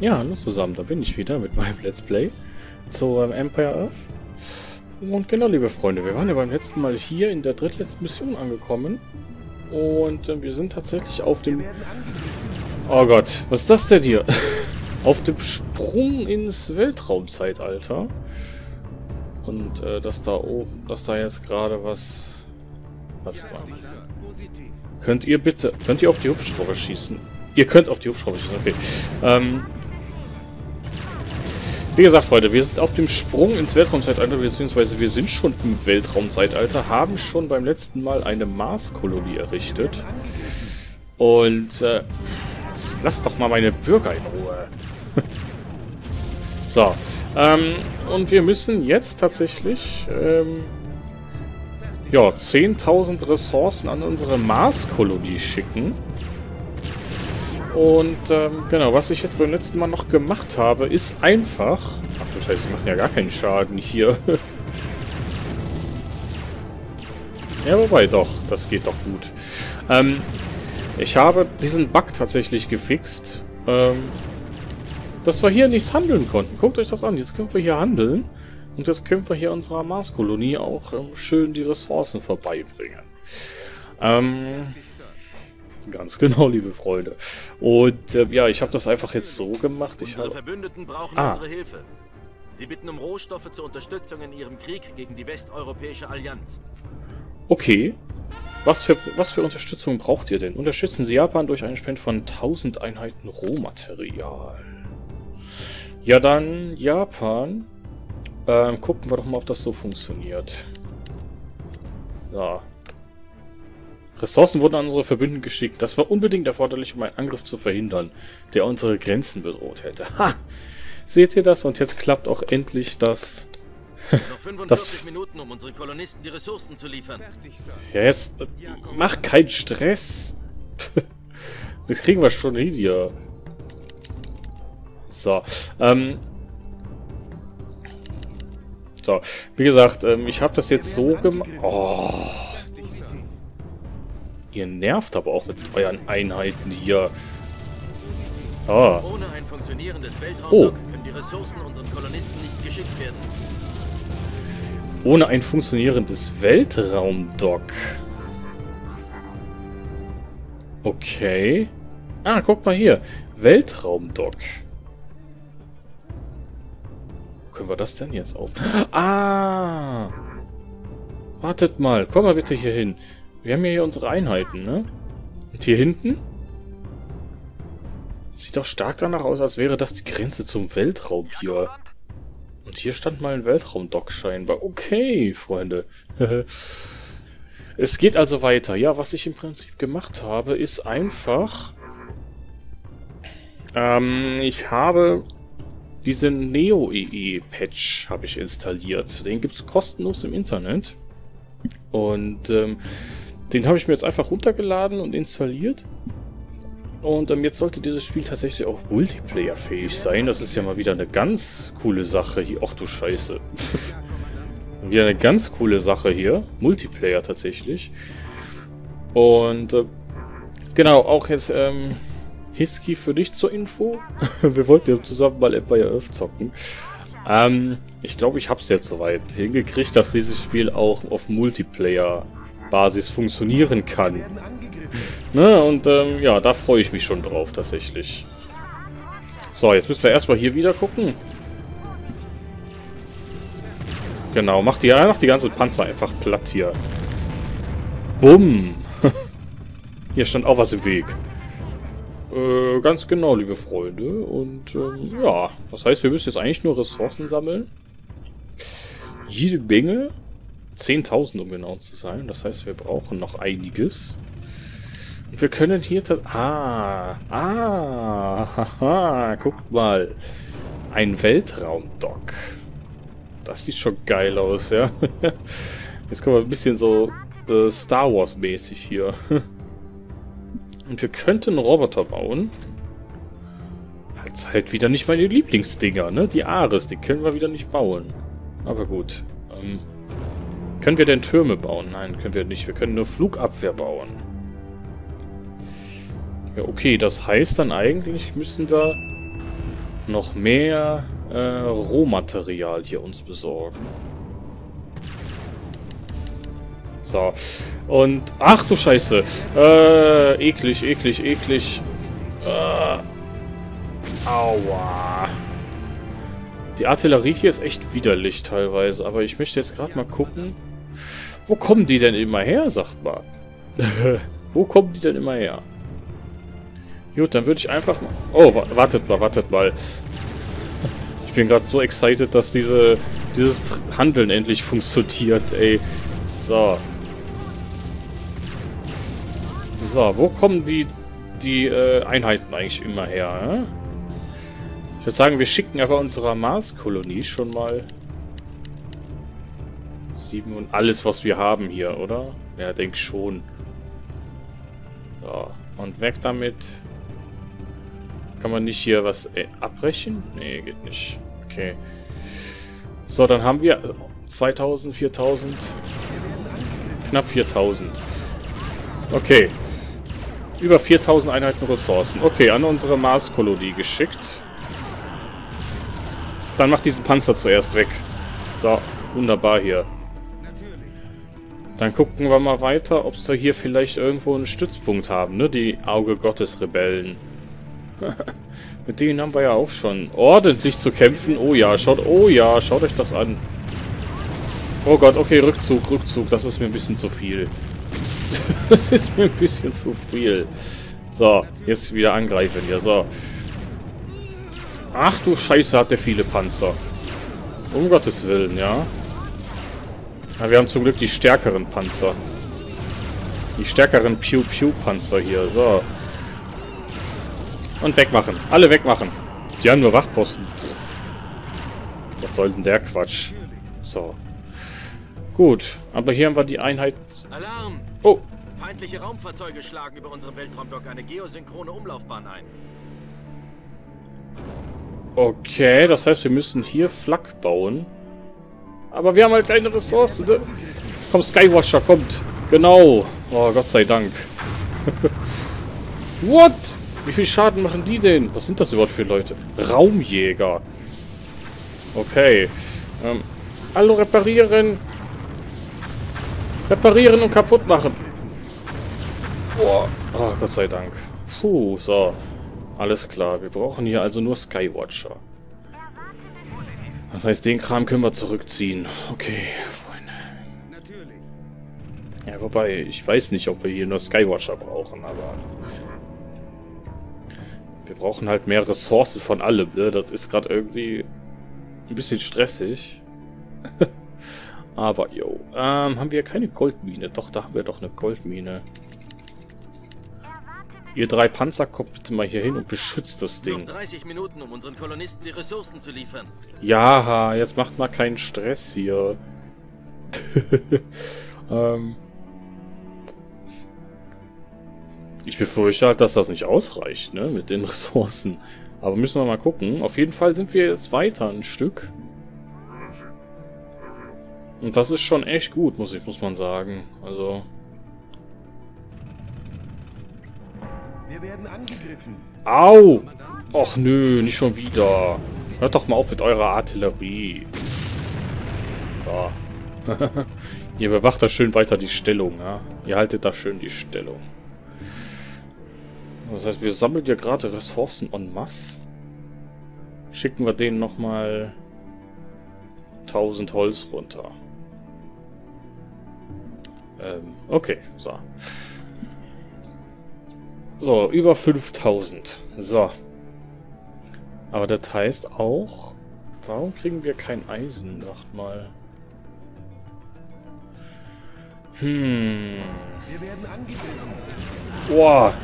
Ja, hallo zusammen, da bin ich wieder mit meinem Let's Play zu Empire Earth. Und genau, liebe Freunde, wir waren ja beim letzten Mal hier in der drittletzten Mission angekommen. Und wir sind tatsächlich auf dem... Oh Gott, was ist das denn hier? Auf dem Sprung ins Weltraumzeitalter. Und das da oben, dass da jetzt gerade was... Wartet mal. Könnt ihr bitte... Könnt ihr auf die Hubschrauber schießen? Ihr könnt auf die Hubschrauber schießen, okay. Wie gesagt, Freunde, wir sind auf dem Sprung ins Weltraumzeitalter, beziehungsweise wir sind schon im Weltraumzeitalter, haben schon beim letzten Mal eine Marskolonie errichtet. Und, lasst doch mal meine Bürger in Ruhe. So, und wir müssen jetzt tatsächlich, ja, 10.000 Ressourcen an unsere Marskolonie schicken. Und, genau, was ich jetzt beim letzten Mal noch gemacht habe, ist einfach... Ach du Scheiße, die machen ja gar keinen Schaden hier. Ja, wobei, doch, das geht doch gut. Ich habe diesen Bug tatsächlich gefixt, dass wir hier nichts handeln konnten. Guckt euch das an, jetzt können wir hier handeln. Und jetzt können wir hier unserer Marskolonie auch schön die Ressourcen vorbeibringen. Ganz genau, liebe Freunde. Und ja, ich habe das einfach jetzt so gemacht. Unsere Verbündeten brauchen unsere Hilfe. Sie bitten um Rohstoffe zur Unterstützung in ihrem Krieg gegen die westeuropäische Allianz. Okay. Was für Unterstützung braucht ihr denn? Unterstützen Sie Japan durch einen Spend von 1000 Einheiten Rohmaterial. Ja, dann Japan. Gucken wir doch mal, ob das so funktioniert. Ja. Ressourcen wurden an unsere Verbündeten geschickt. Das war unbedingt erforderlich, um einen Angriff zu verhindern, der unsere Grenzen bedroht hätte. Ha! Seht ihr das? Und jetzt klappt auch endlich das... Noch 45 Minuten, um unseren Kolonisten die Ressourcen zu liefern. Ja, jetzt... mach keinen Stress! Das kriegen wir schon hin hier. So, so, wie gesagt, ich habe das jetzt so gemacht... Oh. Ihr nervt aber auch mit euren Einheiten hier. Ah. Ohne ein funktionierendes Weltraumdock können die Ressourcen unseren Kolonisten nicht geschickt werden. Ohne ein funktionierendes Weltraumdock. Okay. Ah, guck mal hier. Weltraumdock. Wo können wir das denn jetzt auf? Ah! Wartet mal. Komm mal bitte hier hin. Wir haben ja hier unsere Einheiten, ne? Und hier hinten? Sieht doch stark danach aus, als wäre das die Grenze zum Weltraum hier. Und hier stand mal ein Weltraumdock scheinbar. Okay, Freunde. Es geht also weiter. Ja, was ich im Prinzip gemacht habe, ist einfach... ich habe diesen Neo-EE-Patch habe ich installiert. Den gibt es kostenlos im Internet. Und, den habe ich mir jetzt einfach runtergeladen und installiert. Und jetzt sollte dieses Spiel tatsächlich auch multiplayerfähig sein. Das ist ja mal wieder eine ganz coole Sache hier. Ach du Scheiße. Wieder eine ganz coole Sache hier. Multiplayer tatsächlich. Und genau, auch jetzt Hiski für dich zur Info. Wir wollten ja zusammen mal Empire Earth zocken. Ich glaube, ich habe es jetzt soweit hingekriegt, dass dieses Spiel auch auf Multiplayer Basis funktionieren kann. Ne? Und ja, da freue ich mich schon drauf, tatsächlich. So, jetzt müssen wir erstmal hier wieder gucken. Genau, mach die ganzen Panzer einfach platt hier. Bumm! Hier stand auch was im Weg. Ganz genau, liebe Freunde. Und ja, das heißt, wir müssen jetzt eigentlich nur Ressourcen sammeln. Jede Menge. 10.000, um genau zu sein. Das heißt, wir brauchen noch einiges. Und wir können hier... Haha, guckt mal. Ein Weltraumdock. Das sieht schon geil aus, ja. Jetzt kommen wir ein bisschen so Star Wars mäßig hier. Und wir könnten einen Roboter bauen. Hat's halt wieder nicht meine Lieblingsdinger, ne? Die Ares, die können wir wieder nicht bauen. Aber gut. Können wir denn Türme bauen? Nein, können wir nicht. Wir können nur Flugabwehr bauen. Ja, okay, das heißt dann eigentlich müssen wir... noch mehr Rohmaterial hier uns besorgen. So. Und... Ach du Scheiße! Eklig, eklig, eklig. Aua. Die Artillerie hier ist echt widerlich teilweise. Aber ich möchte jetzt gerade mal gucken... Wo kommen die denn immer her, sagt man? Wo kommen die denn immer her? Gut, dann würde ich einfach mal... Oh, wartet mal, wartet mal. Ich bin gerade so excited, dass dieses Handeln endlich funktioniert, ey. So. So, wo kommen die Einheiten eigentlich immer her? Ich würde sagen, wir schicken aber unserer Marskolonie schon mal... 7 und alles, was wir haben hier, oder? Ja, denk schon. So, und weg damit. Kann man nicht hier was abbrechen? Nee, geht nicht. Okay. So, dann haben wir 2000, 4000. Knapp 4000. Okay. Über 4000 Einheiten Ressourcen. Okay, an unsere Marskolonie geschickt. Dann macht diesen Panzer zuerst weg. So, wunderbar hier. Dann gucken wir mal weiter, ob sie hier vielleicht irgendwo einen Stützpunkt haben, ne? Die Auge Gottes Rebellen. Mit denen haben wir ja auch schon ordentlich zu kämpfen. Oh ja, schaut euch das an. Oh Gott, okay, Rückzug, Rückzug. Das ist mir ein bisschen zu viel. Das ist mir ein bisschen zu viel. So, jetzt wieder angreifen hier, so. Ach du Scheiße, hat der viele Panzer. Um Gottes Willen, ja. Ja, wir haben zum Glück die stärkeren Panzer. Die stärkeren Pew-Pew-Panzer hier. So. Und wegmachen. Alle wegmachen. Die haben nur Wachposten. Was soll denn der Quatsch? So. Gut. Aber hier haben wir die Einheit... Alarm! Oh! Feindliche Raumfahrzeuge schlagen über unserem Weltraumdock eine geosynchrone Umlaufbahn ein. Okay, das heißt, wir müssen hier Flak bauen. Aber wir haben halt keine Ressourcen, ne? Komm, Skywatcher, kommt. Genau. Oh, Gott sei Dank. What? Wie viel Schaden machen die denn? Was sind das überhaupt für Leute? Raumjäger. Okay. Hallo, reparieren. Reparieren und kaputt machen. Oh, oh Gott sei Dank. Puh, so. Alles klar. Wir brauchen hier also nur Skywatcher. Das heißt, den Kram können wir zurückziehen. Okay, Freunde. Ja, wobei, ich weiß nicht, ob wir hier nur Skywatcher brauchen, aber... Wir brauchen halt mehr Ressourcen von allem, ne? Das ist gerade irgendwie ein bisschen stressig. Aber, yo. Haben wir keine Goldmine? Doch, da haben wir doch eine Goldmine. Ihr 3 Panzer, kommt bitte mal hier hin und beschützt das Ding. Noch 30 Minuten, um unseren Kolonisten die Ressourcen zu liefern. Ja, jetzt macht mal keinen Stress hier. Ich befürchte halt, dass das nicht ausreicht, ne, mit den Ressourcen. Aber müssen wir mal gucken. Auf jeden Fall sind wir jetzt weiter ein Stück. Und das ist schon echt gut, muss man sagen. Also... Wir werden angegriffen. Au! Och nö, nicht schon wieder. Hört doch mal auf mit eurer Artillerie. So. Ihr bewacht da schön weiter die Stellung, ja? Ihr haltet da schön die Stellung. Das heißt, wir sammeln ja gerade Ressourcen en masse. Schicken wir denen nochmal 1000 Holz runter. Okay, so. So, über 5000. So. Aber das heißt auch... Warum kriegen wir kein Eisen, sagt mal. Wir werden angegriffen. Boah.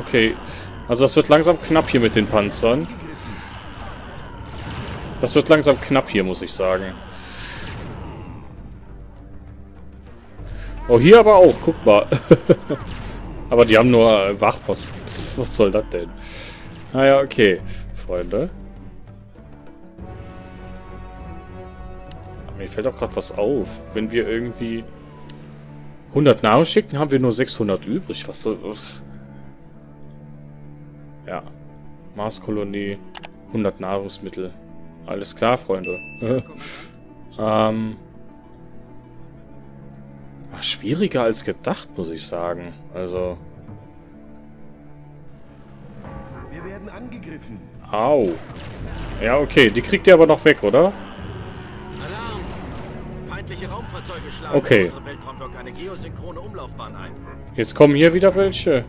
Okay. Also das wird langsam knapp hier mit den Panzern. Das wird langsam knapp hier, muss ich sagen. Oh, hier aber auch. Guck mal. Aber die haben nur Wachposten. Was soll das denn? Naja, okay, Freunde. Mir fällt auch gerade was auf. Wenn wir irgendwie 100 Nahrung schicken, haben wir nur 600 übrig. Was soll das? Ja. Marskolonie. 100 Nahrungsmittel. Alles klar, Freunde. War schwieriger als gedacht, muss ich sagen. Also. Wir werden angegriffen. Au. Ja, okay. Die kriegt ihr aber noch weg, oder? Okay. Jetzt kommen hier wieder welche.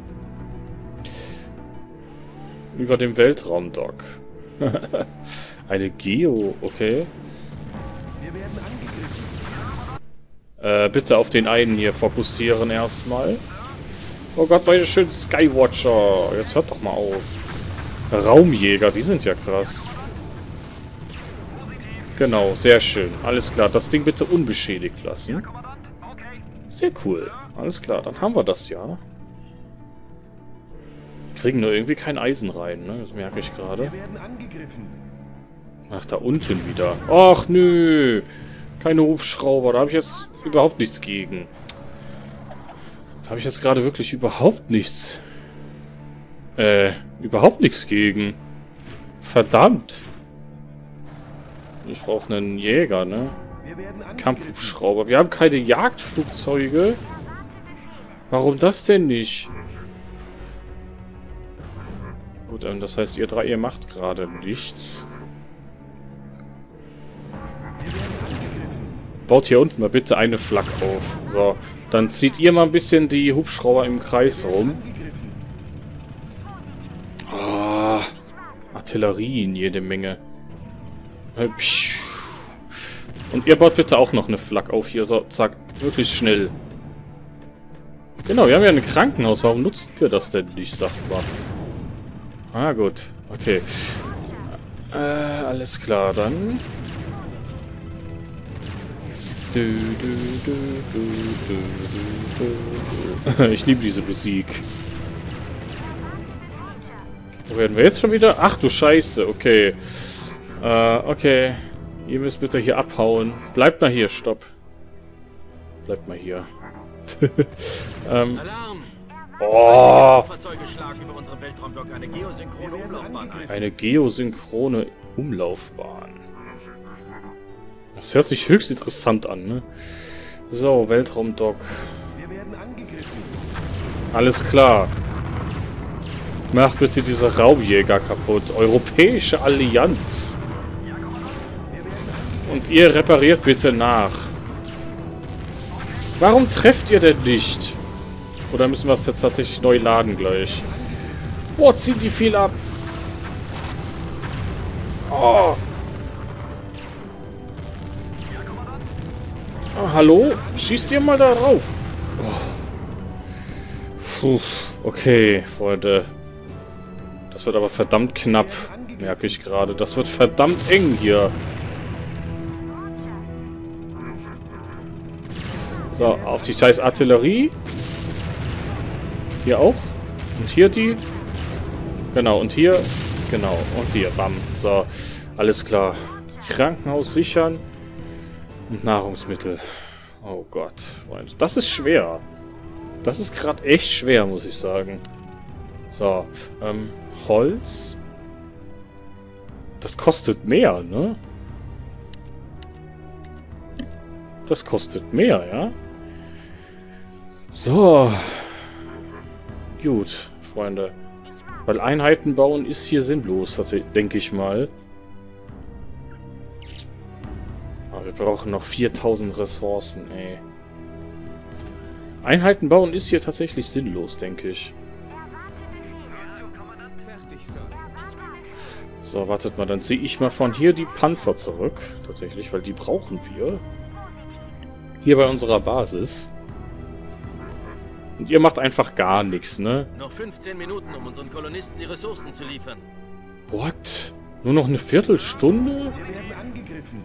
Über dem Weltraumdock. Eine Geo, okay. Bitte auf den einen hier fokussieren erstmal. Oh Gott, meine schönen Skywatcher. Jetzt hört doch mal auf. Raumjäger, die sind ja krass. Genau, sehr schön. Alles klar, das Ding bitte unbeschädigt lassen. Sehr cool. Alles klar, dann haben wir das ja. Wir kriegen nur irgendwie kein Eisen rein, ne? Das merke ich gerade. Ach, da unten wieder. Ach, nö. Keine Hubschrauber, da habe ich jetzt überhaupt nichts gegen. Da habe ich jetzt gerade wirklich überhaupt nichts. Überhaupt nichts gegen. Verdammt. Ich brauche einen Jäger, ne? Kampfhubschrauber. Wir haben keine Jagdflugzeuge. Warum das denn nicht? Gut, das heißt, ihr drei, ihr macht gerade nichts. Baut hier unten mal bitte eine Flak auf. So, dann zieht ihr mal ein bisschen die Hubschrauber im Kreis rum. Ah, Artillerien jede Menge. Und ihr baut bitte auch noch eine Flak auf hier. So, zack. Wirklich schnell. Genau, wir haben ja ein Krankenhaus. Warum nutzt ihr das denn nicht, sagt man? Ah, gut. Okay. Alles klar, dann. Ich liebe diese Musik. Wo werden wir jetzt schon wieder? Ach du Scheiße, okay. Okay. Ihr müsst bitte hier abhauen. Bleibt mal hier, stopp. Bleibt mal hier. Oh. Eine geosynchrone Umlaufbahn. Das hört sich höchst interessant an, ne? So, Weltraumdock. Alles klar. Macht bitte diese Raumjäger kaputt. Europäische Allianz. Und ihr repariert bitte nach. Warum trefft ihr denn nicht? Oder müssen wir es jetzt tatsächlich neu laden gleich? Boah, zieht die viel ab. Oh. Oh, hallo? Schießt ihr mal da rauf? Oh. Puh. Okay, Freunde. Das wird aber verdammt knapp, merke ich gerade. Das wird verdammt eng hier. So, auf die scheiß Artillerie. Hier auch. Und hier die. Genau, und hier. Genau, und hier. Bam. So, alles klar. Krankenhaus sichern. Und Nahrungsmittel. Oh Gott. Das ist schwer. Das ist gerade echt schwer, muss ich sagen. So, Holz. Das kostet mehr, ne? Das kostet mehr, ja? So. Gut, Freunde. Weil Einheiten bauen ist hier sinnlos, denke ich mal. Aber wir brauchen noch 4000 Ressourcen, ey. Einheiten bauen ist hier tatsächlich sinnlos, denke ich. So, wartet mal, dann ziehe ich mal von hier die Panzer zurück. Tatsächlich, weil die brauchen wir. Hier bei unserer Basis. Und ihr macht einfach gar nichts, ne? Noch 15 Minuten, um unseren Kolonisten die Ressourcen zu liefern. What? Nur noch eine Viertelstunde? Wir werden angegriffen.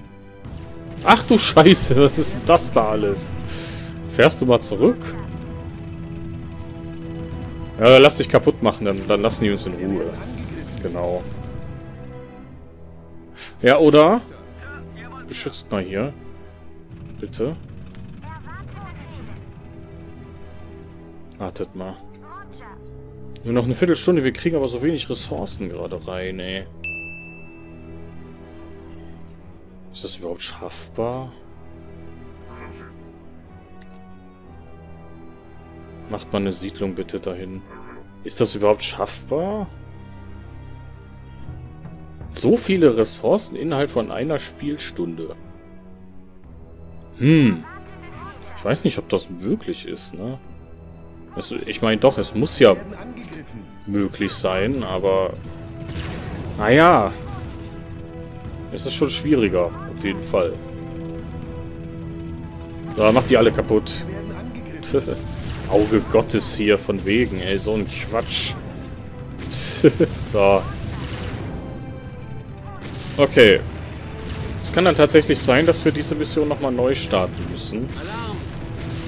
Ach du Scheiße, was ist denn das da alles? Fährst du mal zurück? Ja, lass dich kaputt machen, dann lassen die uns in Ruhe. Genau. Ja, oder? Beschützt mal hier. Bitte. Wartet mal. Nur noch eine Viertelstunde, wir kriegen aber so wenig Ressourcen gerade rein, ey. Ist das überhaupt schaffbar? Macht mal eine Siedlung bitte dahin. Ist das überhaupt schaffbar? So viele Ressourcen innerhalb von einer Spielstunde. Ich weiß nicht, ob das möglich ist, ne? Also, ich meine doch, es muss ja möglich sein, aber... Naja. Es ist schon schwieriger, auf jeden Fall. Da macht die alle kaputt. Auge Gottes hier, von wegen, ey, so ein Quatsch. Da. Okay. Es kann dann tatsächlich sein, dass wir diese Mission nochmal neu starten müssen.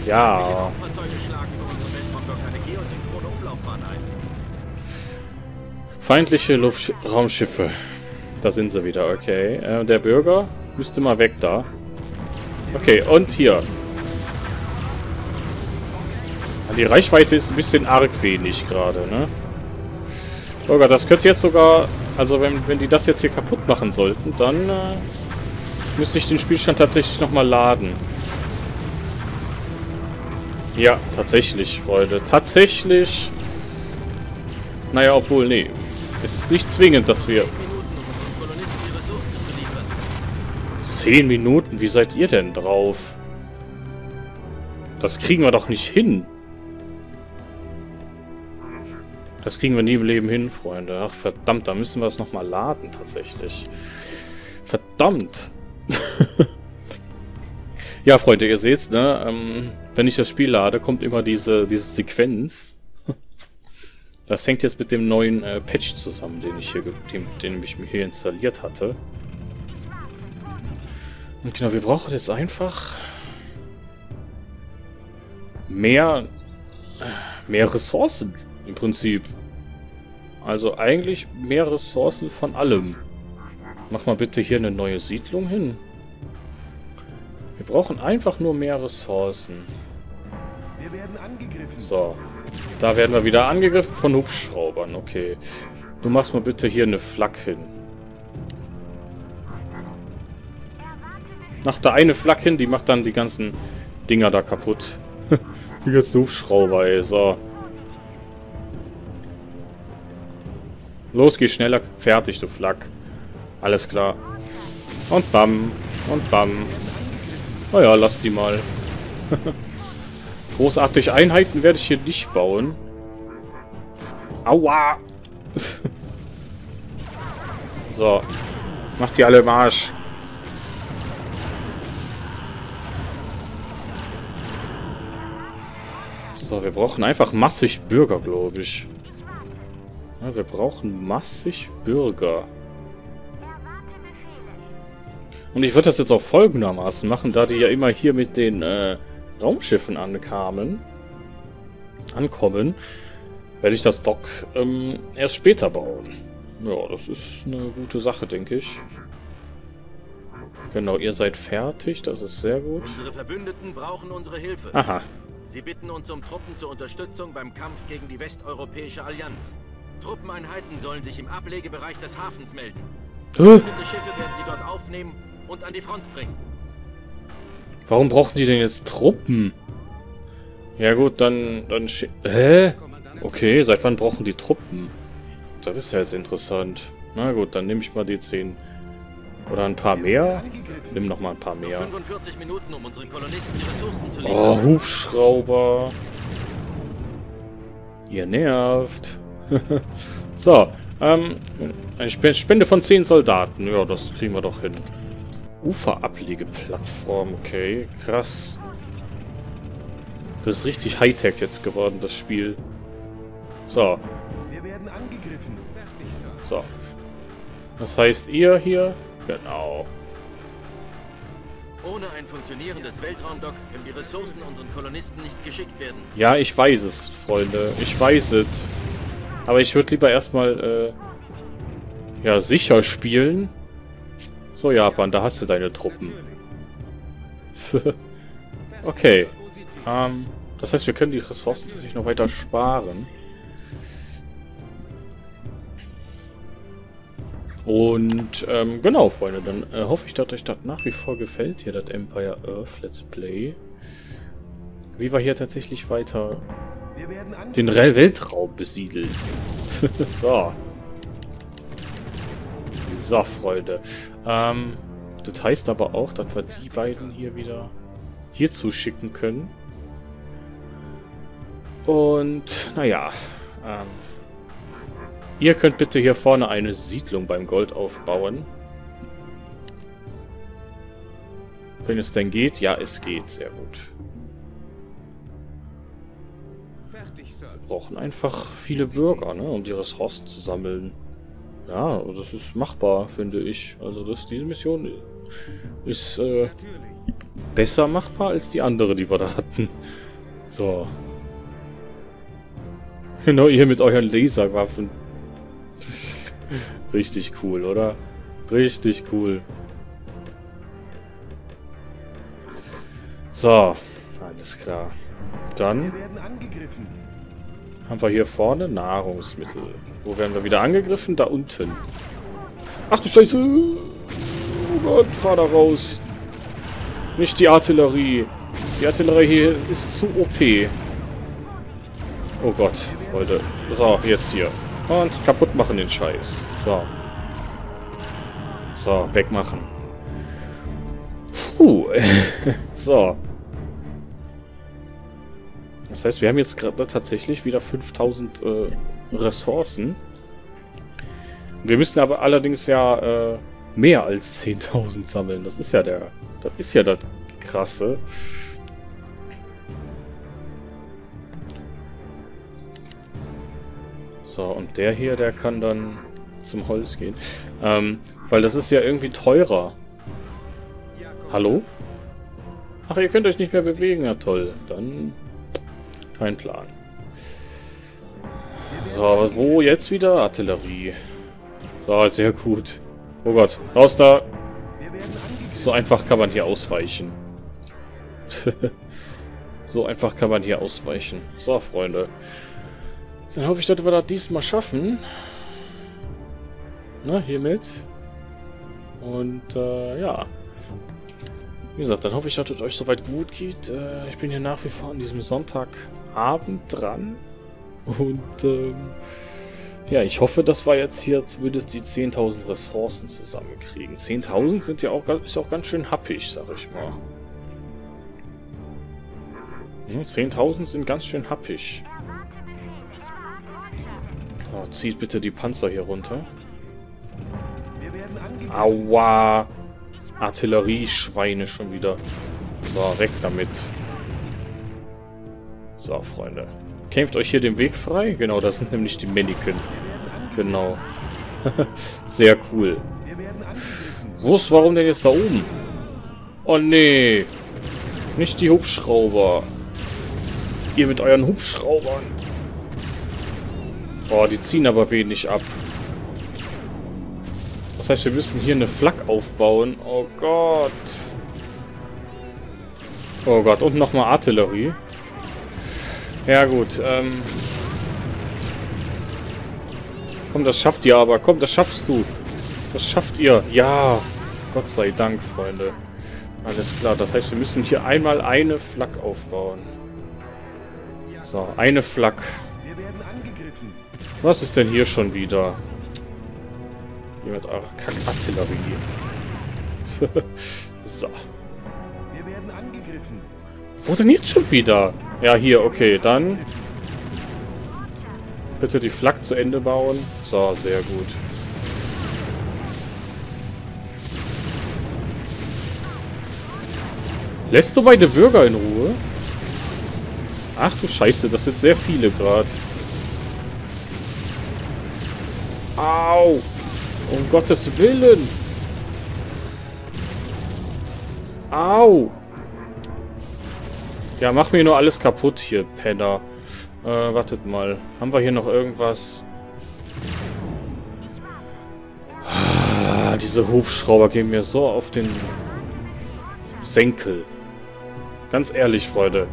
Ja. Feindliche Luftraumschiffe. Da sind sie wieder, okay. Der Bürger müsste mal weg da. Okay, und hier. Die Reichweite ist ein bisschen arg wenig gerade, ne? Oh Gott, das könnte jetzt sogar... Also wenn die das jetzt hier kaputt machen sollten, dann müsste ich den Spielstand tatsächlich nochmal laden. Ja, tatsächlich, Freunde. Tatsächlich... Naja, obwohl, nee. Es ist nicht zwingend, dass wir... 10 Minuten, wie seid ihr denn drauf? Das kriegen wir doch nicht hin. Das kriegen wir nie im Leben hin, Freunde. Ach, verdammt, da müssen wir es nochmal laden, tatsächlich. Verdammt. Ja, Freunde, ihr seht's, ne? Wenn ich das Spiel lade, kommt immer diese Sequenz. Das hängt jetzt mit dem neuen Patch zusammen, den ich mir hier installiert hatte. Und genau, wir brauchen jetzt einfach mehr Ressourcen im Prinzip. Also eigentlich mehr Ressourcen von allem. Mach mal bitte hier eine neue Siedlung hin. Wir brauchen einfach nur mehr Ressourcen. Wir werden angegriffen. So, da werden wir wieder angegriffen von Hubschraubern. Okay, du machst mal bitte hier eine Flak hin. Nach der eine Flak hin, die macht dann die ganzen Dinger da kaputt. Die ganzen Hubschrauber, ey, so. Los, geh schneller. Fertig, du Flak. Alles klar. Und bam. Und bam. Naja, lass die mal. Großartig Einheiten werde ich hier nicht bauen. Aua. So. Mach die alle im Arsch. So, wir brauchen einfach massig Bürger, glaube ich. Ja, wir brauchen massig Bürger. Und ich würde das jetzt auch folgendermaßen machen, da die ja immer hier mit den Raumschiffen ankommen, werde ich das Dock erst später bauen. Ja, das ist eine gute Sache, denke ich. Genau, ihr seid fertig, das ist sehr gut. Unsere Verbündeten brauchen unsere Hilfe. Aha. Sie bitten uns um Truppen zur Unterstützung beim Kampf gegen die Westeuropäische Allianz. Truppeneinheiten sollen sich im Ablegebereich des Hafens melden. Verbündete Schiffe werden sie dort aufnehmen und an die Front bringen. Warum brauchen die denn jetzt Truppen? Ja gut, dann... Hä? Okay, seit wann brauchen die Truppen? Das ist ja jetzt interessant. Na gut, dann nehme ich mal die 10. Oder ein paar mehr? Nimm noch mal ein paar mehr. Oh, Hubschrauber. Ihr nervt. So, eine Spende von 10 Soldaten. Ja, das kriegen wir doch hin. Uferablegeplattform, okay. Krass. Das ist richtig Hightech jetzt geworden, das Spiel. So. Wir werden angegriffen. So. Das heißt, ihr hier... Genau. Ohne ein funktionierendes Weltraumdock können die Ressourcen unseren Kolonisten nicht geschickt werden. Ja, ich weiß es, Freunde. Ich weiß es. Aber ich würde lieber erstmal ja, sicher spielen. So, Japan, da hast du deine Truppen. Okay. Das heißt, wir können die Ressourcen tatsächlich noch weiter sparen. Und genau, Freunde, dann hoffe ich, dass euch das nach wie vor gefällt, hier das Empire Earth Let's Play. Wie wir hier tatsächlich weiter den Weltraum besiedeln. So. So, Freunde. Das heißt aber auch, dass wir die beiden hier wieder hierzu schicken können. Und, naja. Ihr könnt bitte hier vorne eine Siedlung beim Gold aufbauen. Wenn es denn geht? Ja, es geht. Sehr gut. Wir brauchen einfach viele Bürger, ne, um die Ressourcen zu sammeln. Ja, das ist machbar, finde ich. Also diese Mission ist besser machbar als die andere, die wir da hatten. So. Genau, ihr mit euren Laserwaffen. Richtig cool, oder? Richtig cool. So, alles klar. Dann haben wir hier vorne Nahrungsmittel. Wo werden wir wieder angegriffen? Da unten. Ach du Scheiße! Oh Gott, fahr da raus! Nicht die Artillerie. Die Artillerie hier ist zu OP. Oh Gott, Leute. So, jetzt hier. Und kaputt machen den Scheiß. So. So, wegmachen. Puh. So. Das heißt, wir haben jetzt gerade tatsächlich wieder 5000 Ressourcen. Wir müssen aber allerdings ja mehr als 10.000 sammeln. Das ist ja das Krasse. So, und der hier, der kann dann zum Holz gehen. Weil das ist ja irgendwie teurer. Hallo? Ach, ihr könnt euch nicht mehr bewegen. Ja, toll. Dann kein Plan. So, was, wo jetzt wieder? Artillerie. So, sehr gut. Oh Gott, raus da. So einfach kann man hier ausweichen. So einfach kann man hier ausweichen. So, Freunde. Dann hoffe ich, dass wir das diesmal schaffen. Na, hiermit. Und, ja. Wie gesagt, dann hoffe ich, dass es euch soweit gut geht. Ich bin hier nach wie vor an diesem Sonntagabend dran. Und, ja, ich hoffe, dass wir jetzt hier zumindest die 10.000 Ressourcen zusammenkriegen. 10.000 sind ja auch, ist auch ganz schön happig, sag ich mal. 10.000 sind ganz schön happig. Oh, zieht bitte die Panzer hier runter. Aua! Artillerieschweine schon wieder. So, weg damit. So, Freunde. Kämpft euch hier den Weg frei? Genau, das sind nämlich die Meniken. Genau. Sehr cool. Wusst, warum denn jetzt da oben? Oh, nee. Nicht die Hubschrauber. Ihr mit euren Hubschraubern. Oh, die ziehen aber wenig ab. Das heißt, wir müssen hier eine Flak aufbauen. Oh Gott. Oh Gott, und nochmal Artillerie. Ja gut, komm, das schafft ihr aber. Komm, das schaffst du. Das schafft ihr. Ja. Gott sei Dank, Freunde. Alles klar, das heißt, wir müssen hier einmal eine Flak aufbauen. So, eine Flak. Was ist denn hier schon wieder? Hier mit eurer Kack-Artillerie. So. Wir werden angegriffen. Wo denn jetzt schon wieder? Ja, hier, okay, dann. Bitte die Flak zu Ende bauen. So, sehr gut. Lässt du meine Bürger in Ruhe? Ach du Scheiße, das sind sehr viele gerade. Au! Um Gottes Willen! Au! Ja, mach mir nur alles kaputt hier, Penner. Wartet mal. Haben wir hier noch irgendwas? Ah, diese Hubschrauber gehen mir so auf den Senkel. Ganz ehrlich, Freunde.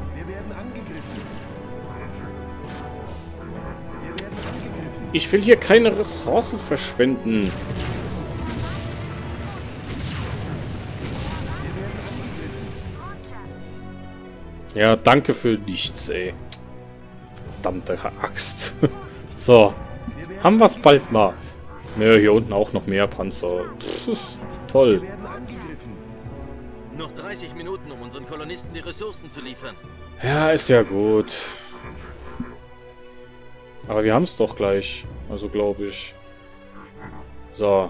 Ich will hier keine Ressourcen verschwenden. Ja, danke für nichts, ey. Verdammte Axt. So. Haben wir es bald mal. Ja, hier unten auch noch mehr Panzer. Pff, toll. Wir werden angegriffen. Noch 30 Minuten, um unseren Kolonisten die Ressourcen zu liefern. Ja, ist ja gut. Aber wir haben es doch gleich. Also glaube ich. So.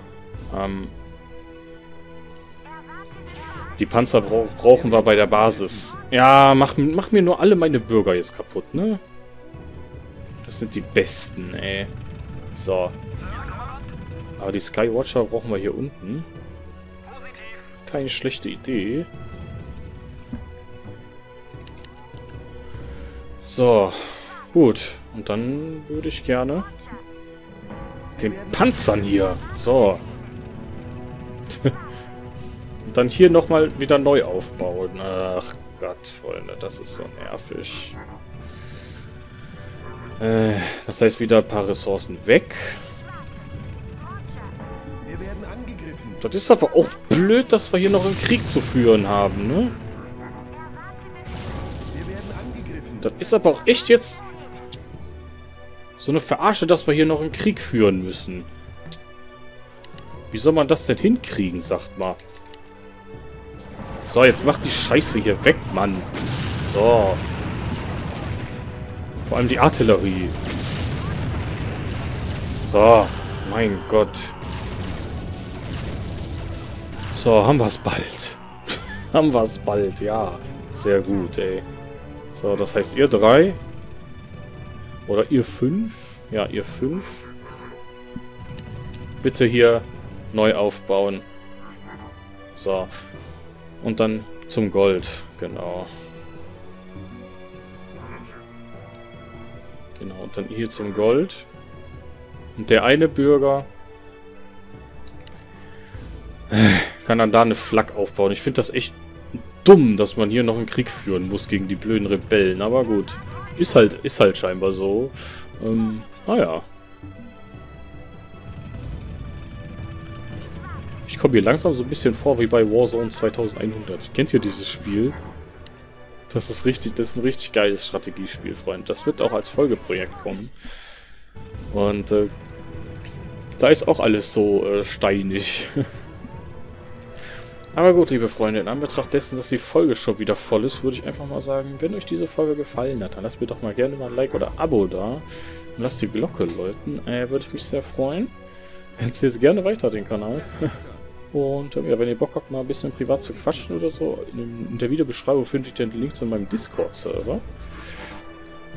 Die Panzer brauchen wir bei der Basis. Ja, mach mir nur alle meine Bürger jetzt kaputt, ne? Das sind die Besten, ey. So. Aber die Skywatcher brauchen wir hier unten. Keine schlechte Idee. So. Gut. Und dann würde ich gerne den Panzern hier. So. Und dann hier nochmal wieder neu aufbauen. Ach Gott, Freunde, das ist so nervig. Das heißt, wieder ein paar Ressourcen weg. Das ist aber auch blöd, dass wir hier noch einen Krieg zu führen haben, ne? Das ist aber auch echt jetzt so eine Verarsche, dass wir hier noch einen Krieg führen müssen. Wie soll man das denn hinkriegen, sagt mal. So, jetzt macht die Scheiße hier weg, Mann. So. Vor allem die Artillerie. So, mein Gott. So, haben wir es bald. Haben wir es bald, ja. Sehr gut, ey. So, das heißt, ihr drei. Oder ihr fünf. Ja, ihr fünf. Bitte hier neu aufbauen. So. Und dann zum Gold, genau. Genau, und dann hier zum Gold. Und der eine Bürger kann dann da eine Flak aufbauen. Ich finde das echt dumm, dass man hier noch einen Krieg führen muss gegen die blöden Rebellen. Aber gut, ist halt scheinbar so. Naja. Ich komme hier langsam so ein bisschen vor wie bei Warzone 2100. Kennt ihr dieses Spiel? Das ist ein richtig geiles Strategiespiel, Freund. Das wird auch als Folgeprojekt kommen. Und da ist auch alles so steinig. Aber gut, liebe Freunde, in Anbetracht dessen, dass die Folge schon wieder voll ist, würde ich einfach mal sagen, wenn euch diese Folge gefallen hat, dann lasst mir doch mal gerne mal ein Like oder Abo da. Und lasst die Glocke läuten. Würde ich mich sehr freuen. Erzählt gerne weiter den Kanal. Und ja, wenn ihr Bock habt, mal ein bisschen privat zu quatschen oder so, in der Videobeschreibung findet ihr den Link zu meinem Discord-Server.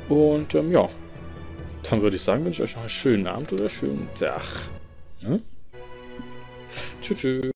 Und ja, dann würde ich sagen, wünsche ich euch noch einen schönen Abend oder einen schönen Tag. Tschüss.